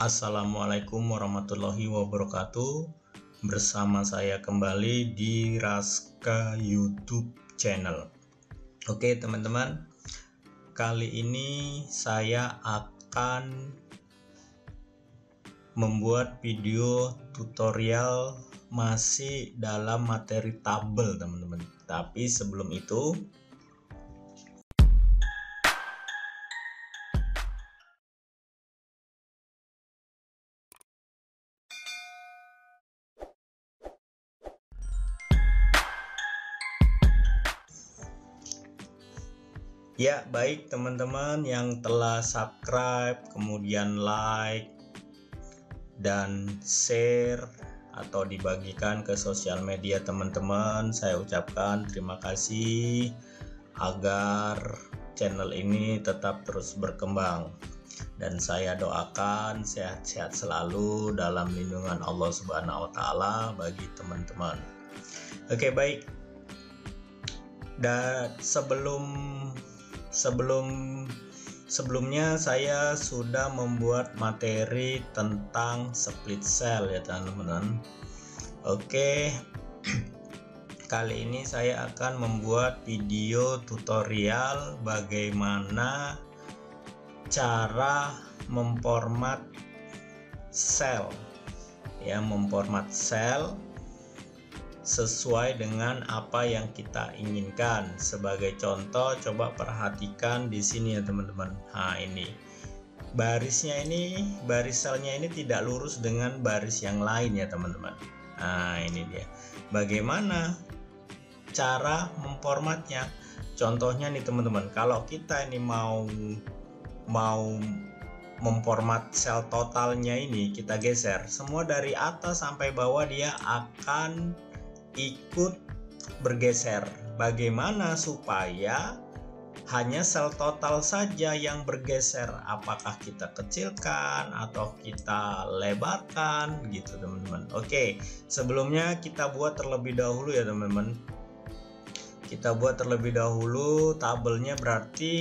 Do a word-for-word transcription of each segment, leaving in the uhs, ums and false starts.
Assalamualaikum warahmatullahi wabarakatuh. Bersama saya kembali di Raskha YouTube channel. Oke teman-teman, kali ini saya akan membuat video tutorial masih dalam materi tabel teman-teman. Tapi sebelum itu, ya baik teman-teman yang telah subscribe, kemudian like dan share atau dibagikan ke sosial media teman-teman, saya ucapkan terima kasih agar channel ini tetap terus berkembang. Dan saya doakan sehat-sehat selalu dalam lindungan Allah Subhanahu wa taala bagi teman-teman. Oke baik. Dan sebelum Sebelum sebelumnya saya sudah membuat materi tentang split cell ya teman-teman. Oke, kali ini saya akan membuat video tutorial bagaimana cara memformat sel, ya memformat sel sesuai dengan apa yang kita inginkan. Sebagai contoh, coba perhatikan di sini ya teman-teman. Nah ini barisnya ini baris selnya ini tidak lurus dengan baris yang lain ya teman-teman. Nah ini dia. Bagaimana cara memformatnya? Contohnya nih teman-teman. Kalau kita ini mau mau memformat sel totalnya ini, kita geser semua dari atas sampai bawah, dia akan ikut bergeser. Bagaimana supaya hanya sel total saja yang bergeser? Apakah kita kecilkan atau kita lebarkan gitu teman-teman? Oke, sebelumnya kita buat terlebih dahulu ya teman-teman. Kita buat terlebih dahulu tabelnya. Berarti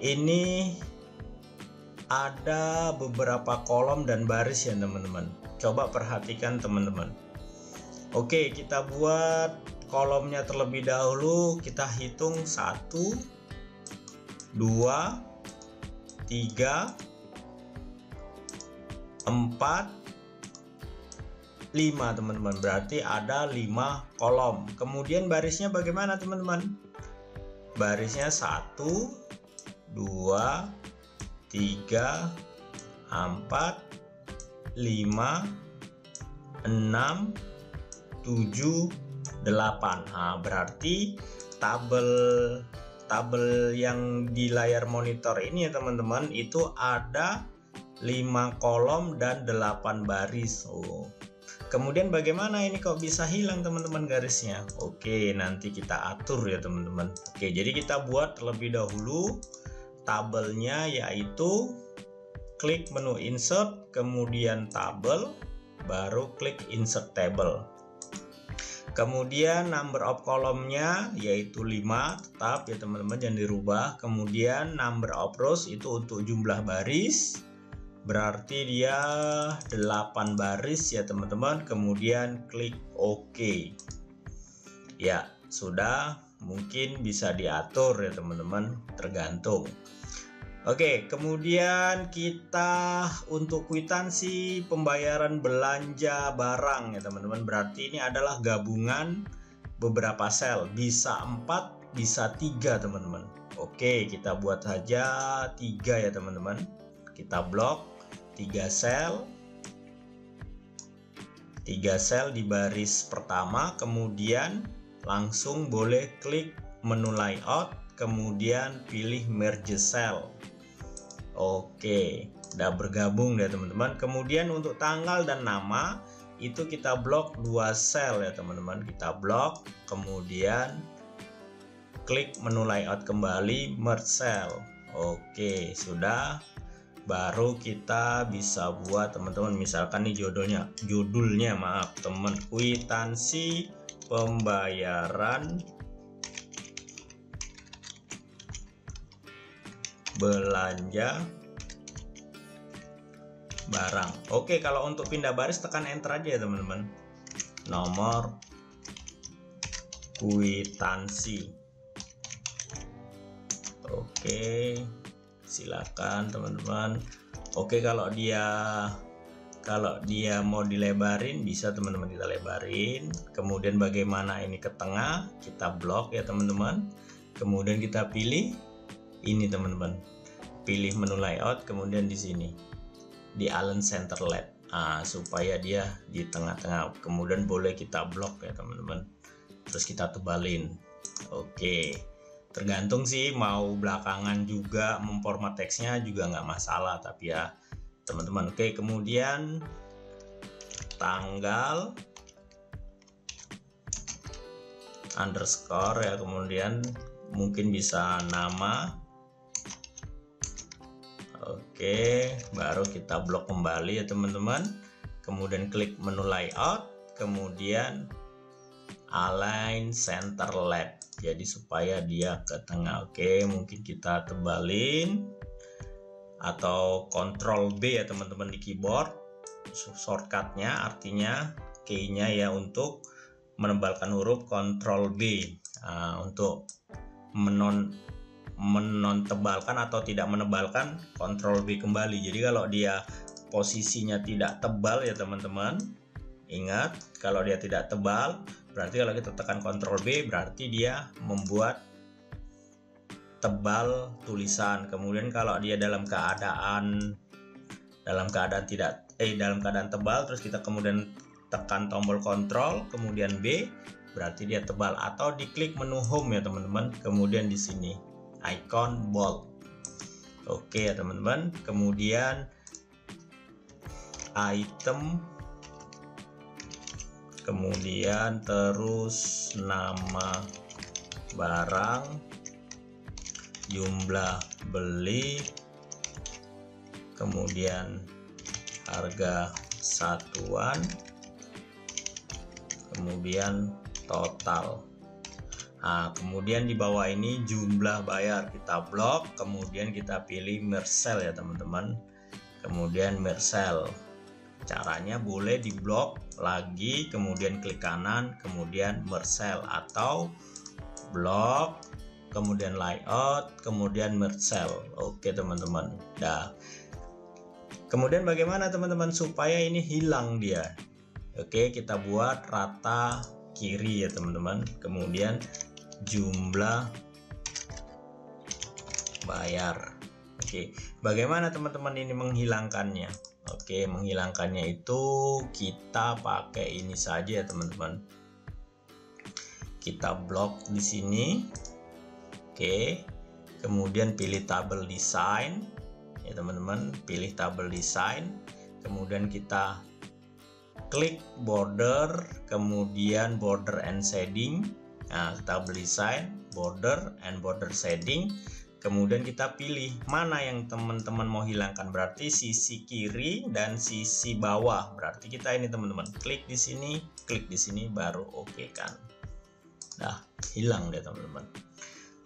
ini ada beberapa kolom dan baris ya teman-teman. Coba perhatikan teman-teman. Oke, kita buat kolomnya terlebih dahulu. Kita hitung satu, dua, tiga, empat, lima teman-teman. Berarti ada lima kolom. Kemudian barisnya bagaimana teman-teman? Barisnya satu, dua, tiga, empat, lima, enam, tujuh, delapan. Nah, berarti tabel tabel yang di layar monitor ini ya teman-teman, itu ada lima kolom dan delapan baris. Oh. Kemudian bagaimana ini kok bisa hilang teman-teman garisnya? Oke, nanti kita atur ya teman-teman. Oke, jadi kita buat terlebih dahulu tabelnya, yaitu klik menu insert, kemudian tabel, baru klik insert table. Kemudian number of kolomnya yaitu lima, tetap ya teman-teman, jangan dirubah. Kemudian number of rows itu untuk jumlah baris, berarti dia delapan baris ya teman-teman. Kemudian klik OK. Ya sudah, mungkin bisa diatur ya teman-teman, tergantung. Oke, kemudian kita untuk kwitansi pembayaran belanja barang ya teman-teman. Berarti ini adalah gabungan beberapa sel, bisa empat, bisa tiga teman-teman. Oke, kita buat saja tiga ya teman-teman. Kita blok tiga sel, tiga sel di baris pertama. Kemudian langsung boleh klik menu layout, kemudian pilih merge cell. Oke, udah bergabung deh teman-teman. Kemudian untuk tanggal dan nama itu kita blok dua sel ya teman-teman. Kita blok, kemudian klik menu layout kembali, merge cell. Oke, sudah. Baru kita bisa buat teman-teman, misalkan nih judulnya, judulnya maaf teman, kwitansi pembayaran belanja barang. Oke, kalau untuk pindah baris tekan enter aja ya teman-teman. Nomor kwitansi. Oke, silakan teman-teman. Oke, kalau dia kalau dia mau dilebarin bisa teman-teman kita lebarin. Kemudian bagaimana ini ke tengah, kita blok ya teman-teman. Kemudian kita pilih ini teman-teman. Pilih menu layout, kemudian di sini di align center left. Ah, supaya dia di tengah-tengah. Kemudian boleh kita blok ya teman-teman. Terus kita tebalin. Oke. Tergantung sih mau belakangan juga memformat teksnya juga nggak masalah tapi ya teman-teman. Oke, kemudian tanggal underscore ya, kemudian mungkin bisa nama. Oke, baru kita blok kembali ya teman-teman. Kemudian klik menu layout, kemudian align center left, jadi supaya dia ke tengah. Oke, mungkin kita tebalin atau Ctrl B ya teman-teman di keyboard shortcutnya, artinya key-nya ya untuk menebalkan huruf Ctrl B uh, untuk menon menontebalkan atau tidak menebalkan Ctrl B kembali. Jadi kalau dia posisinya tidak tebal ya teman-teman, ingat kalau dia tidak tebal berarti kalau kita tekan Ctrl B berarti dia membuat tebal tulisan. Kemudian kalau dia dalam keadaan dalam keadaan tidak eh dalam keadaan tebal terus kita kemudian tekan tombol Ctrl kemudian B berarti dia tebal, atau diklik menu home ya teman-teman. Kemudian di sini icon bold. Oke ya teman-teman. Kemudian item, kemudian terus nama barang, jumlah beli, kemudian harga satuan, kemudian total. Nah, kemudian di bawah ini jumlah bayar kita blok, kemudian kita pilih Mercel ya teman-teman. Kemudian Mercel caranya boleh di blok lagi, kemudian klik kanan, kemudian Mercel, atau blok kemudian layout kemudian Mercel. Oke teman-teman. Nah, kemudian bagaimana teman-teman supaya ini hilang dia? Oke, kita buat rata kiri ya teman-teman. Kemudian jumlah bayar. Oke, bagaimana teman-teman ini menghilangkannya? Oke, menghilangkannya itu kita pakai ini saja ya teman-teman. Kita blok di sini. Oke. Kemudian pilih tabel design ya teman-teman, pilih tabel design. Kemudian kita klik border, kemudian border and shading. Nah, tabel design, border and border shading. Kemudian kita pilih mana yang teman-teman mau hilangkan, berarti sisi kiri dan sisi bawah. Berarti kita ini teman-teman klik di sini, klik di sini, baru oke kan. Nah, hilang deh teman-teman.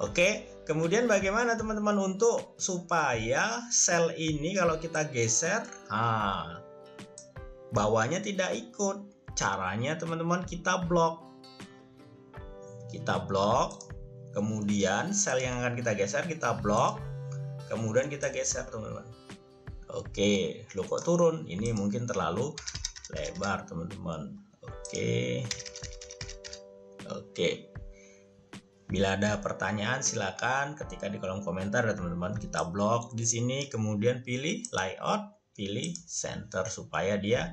Oke, kemudian bagaimana teman-teman untuk supaya sel ini kalau kita geser, ah, bawahnya tidak ikut. Caranya teman-teman kita blok, kita blok. Kemudian sel yang akan kita geser kita blok, kemudian kita geser teman-teman. Oke, lu kok turun? Ini mungkin terlalu lebar teman-teman. Oke, oke. Bila ada pertanyaan silakan ketika di kolom komentar ya teman-teman. Kita blok di sini, kemudian pilih layout, pilih center supaya dia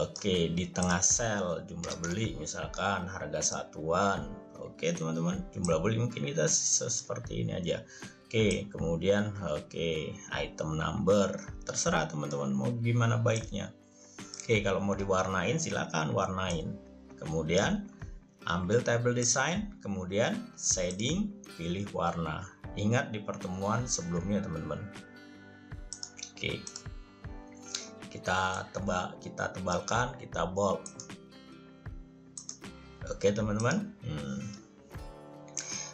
oke di tengah sel. Jumlah beli misalkan harga satuan. Oke teman-teman, jumlah beli mungkin kita seperti ini aja. Oke, kemudian oke item number, terserah teman-teman mau gimana baiknya. Oke, kalau mau diwarnain silakan warnain. Kemudian ambil tabel design, kemudian shading, pilih warna. Ingat di pertemuan sebelumnya teman-teman. Oke, kita tebal, kita tebalkan, kita bold. Oke teman-teman. hmm.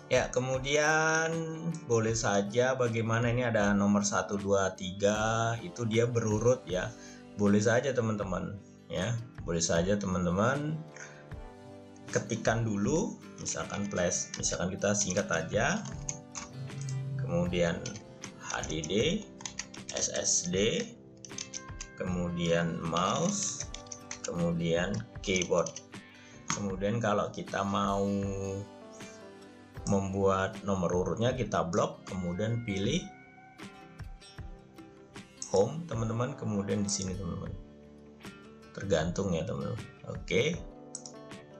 Ya, kemudian boleh saja bagaimana ini ada nomor satu, dua, tiga itu dia berurut ya. Boleh saja teman-teman ya. Boleh saja teman-teman ketikan dulu, misalkan flash, misalkan kita singkat aja. Kemudian H D D, S S D, kemudian mouse, kemudian keyboard. Kemudian kalau kita mau membuat nomor urutnya kita blok, kemudian pilih home teman-teman, kemudian di sini teman-teman, tergantung ya teman-teman. Oke,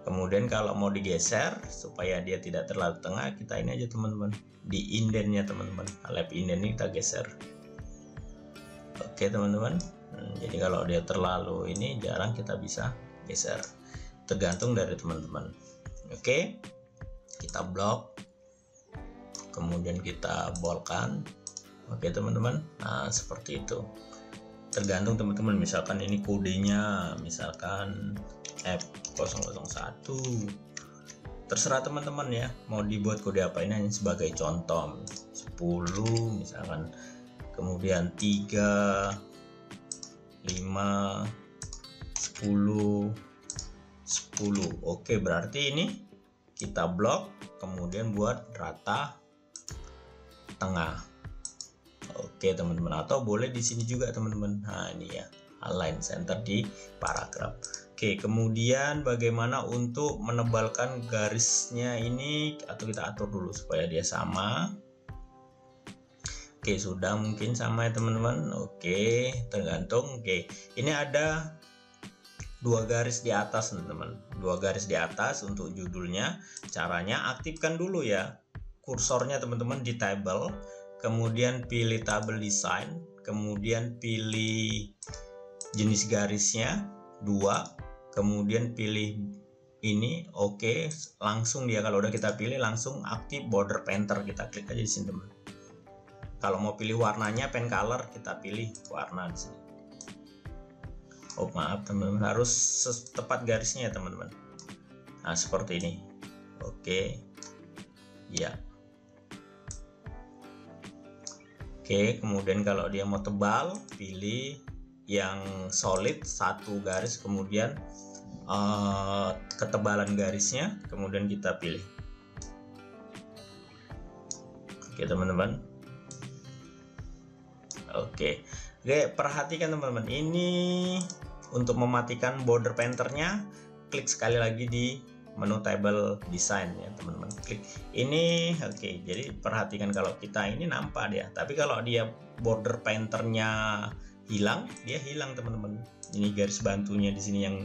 kemudian kalau mau digeser supaya dia tidak terlalu tengah, kita ini aja teman-teman, di indennya teman-teman, left inden ini kita geser. Oke teman-teman, jadi kalau dia terlalu ini jarang kita bisa geser, tergantung dari teman-teman. Oke, kita blok, kemudian kita bolkan. Oke teman-teman, nah seperti itu, tergantung teman-teman. Misalkan ini kodenya misalkan F nol nol satu, terserah teman-teman ya mau dibuat kode apa, ini hanya sebagai contoh. Sepuluh misalkan, kemudian tiga, lima, sepuluh, sepuluh. Oke, berarti ini kita blok, kemudian buat rata tengah. Oke teman-teman, atau boleh di sini juga teman-teman. Nah ini ya, align center di paragraf. Oke, kemudian bagaimana untuk menebalkan garisnya ini, atau kita atur dulu supaya dia sama. Oke, sudah mungkin sama ya teman-teman. Oke, tergantung. Oke, ini ada dua garis di atas teman-teman, dua garis di atas untuk judulnya. Caranya aktifkan dulu ya kursornya teman-teman di tabel, kemudian pilih tabel design, kemudian pilih jenis garisnya dua, kemudian pilih ini. Oke, langsung dia kalau udah kita pilih langsung aktif border painter, kita klik aja di sini teman. Kalau mau pilih warnanya pen color, kita pilih warna di sini. Oh maaf teman-teman, harus tepat garisnya ya teman-teman. Nah seperti ini. Oke ya. Oke, kemudian kalau dia mau tebal pilih yang solid satu garis, kemudian uh, ketebalan garisnya kemudian kita pilih. Oke teman-teman. Oke. Oke, perhatikan teman-teman, ini untuk mematikan border painternya klik sekali lagi di menu tabel design ya teman-teman, klik ini. Oke, jadi perhatikan kalau kita ini nampak dia, tapi kalau dia border painternya hilang, dia hilang teman-teman. Ini garis bantunya di sini yang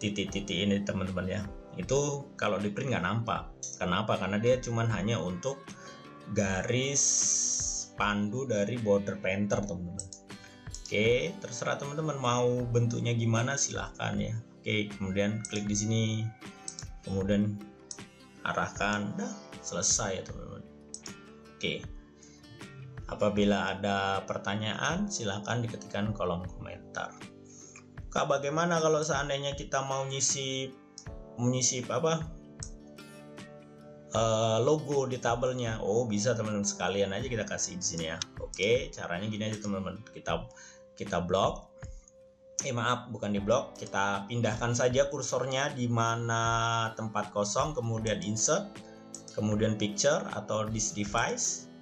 titik-titik ini teman-teman ya, itu kalau di print nggak nampak. Kenapa? Karena dia cuman hanya untuk garis pandu dari border painter teman-teman. Oke, terserah teman-teman mau bentuknya gimana, silahkan ya. Oke, kemudian klik di sini, kemudian arahkan, dah selesai ya teman-teman. Oke, apabila ada pertanyaan silahkan diketikkan kolom komentar. Kak, bagaimana kalau seandainya kita mau nyisip menyisip apa uh, logo di tabelnya? Oh bisa teman-teman, sekalian aja kita kasih di sini ya. Oke, caranya gini aja teman-teman, kita kita blok, eh maaf bukan di blok, kita pindahkan saja kursornya di mana tempat kosong, kemudian insert, kemudian picture atau this device,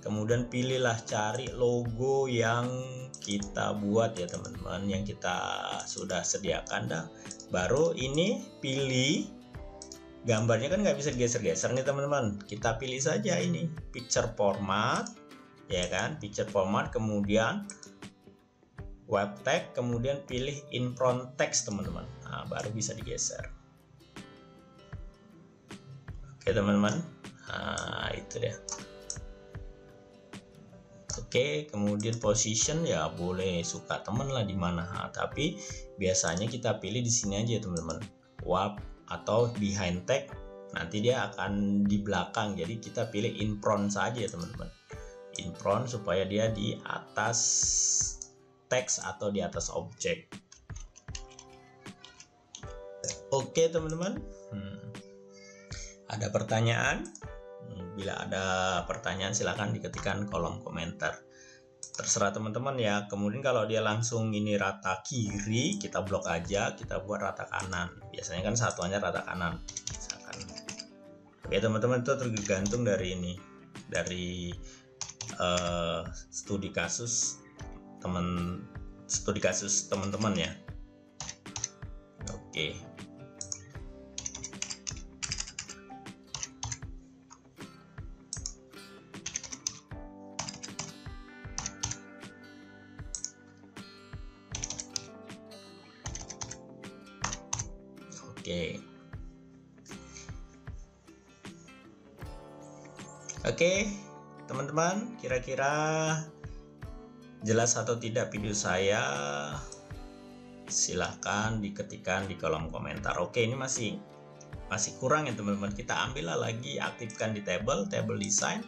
kemudian pilihlah cari logo yang kita buat ya teman-teman, yang kita sudah sediakan dah. Baru ini pilih gambarnya, kan nggak bisa geser-geser nih teman-teman, kita pilih saja ini picture format ya kan, picture format, kemudian web tag, kemudian pilih in front text teman-teman. Nah, baru bisa digeser. Oke teman-teman, nah itu deh. Oke, kemudian position ya boleh suka teman lah di mana, nah, tapi biasanya kita pilih di sini aja teman-teman, web atau behind tag, nanti dia akan di belakang, jadi kita pilih in front saja teman-teman, in front supaya dia di atas teks atau di atas objek. Oke teman-teman, hmm. ada pertanyaan? Bila ada pertanyaan silahkan diketikkan kolom komentar. Terserah teman-teman ya. Kemudian kalau dia langsung ini rata kiri, kita blok aja, kita buat rata kanan. Biasanya kan satuannya rata kanan. Misalkan. Oke teman-teman, itu tergantung dari ini, dari uh, studi kasus teman studi kasus teman-teman ya. Oke. Oke, oke teman-teman, kira-kira jelas atau tidak video saya? Silahkan diketikkan di kolom komentar. Oke, ini masih masih kurang ya teman-teman. Kita ambillah lagi, aktifkan di table, table design,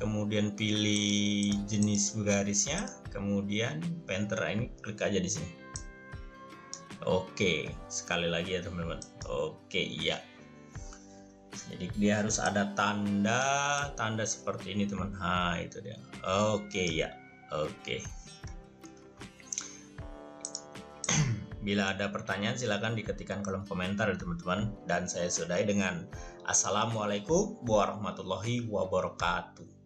kemudian pilih jenis garisnya, kemudian painter ini klik aja di sini. Oke, sekali lagi ya teman-teman. Oke, iya. Jadi dia harus ada tanda, tanda seperti ini teman. Ha, itu dia. Oke, ya. Oke. Bila ada pertanyaan silahkan diketikkan kolom komentar ya teman-teman. Dan saya sudahi dengan Assalamualaikum warahmatullahi wabarakatuh.